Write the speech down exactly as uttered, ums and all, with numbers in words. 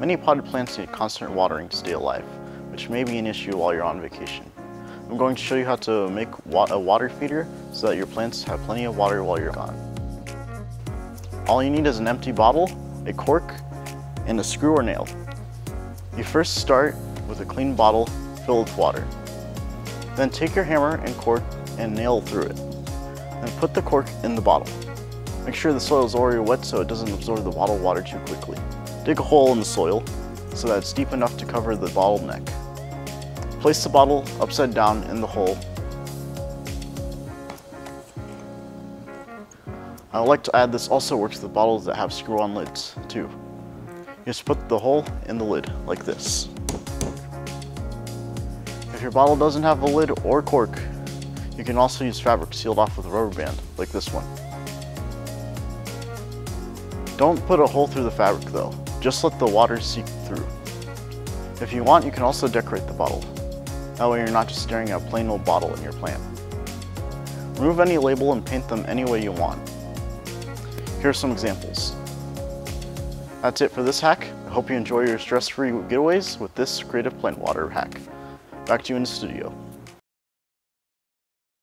Many potted plants need constant watering to stay alive, which may be an issue while you're on vacation. I'm going to show you how to make wa a water feeder so that your plants have plenty of water while you're gone. All you need is an empty bottle, a cork, and a screw or nail. You first start with a clean bottle filled with water. Then take your hammer and cork and nail through it. Then put the cork in the bottle. Make sure the soil is already wet so it doesn't absorb the bottled water too quickly. Dig a hole in the soil so that it's deep enough to cover the bottle neck. Place the bottle upside down in the hole. I would like to add this also works with bottles that have screw-on lids too. You just put the hole in the lid like this. If your bottle doesn't have a lid or cork, you can also use fabric sealed off with a rubber band like this one. Don't put a hole through the fabric though, just let the water seep through. If you want, you can also decorate the bottle. That way you're not just staring at a plain old bottle in your plant. Remove any label and paint them any way you want. Here are some examples. That's it for this hack. I hope you enjoy your stress-free getaways with this creative plant water hack. Back to you in the studio.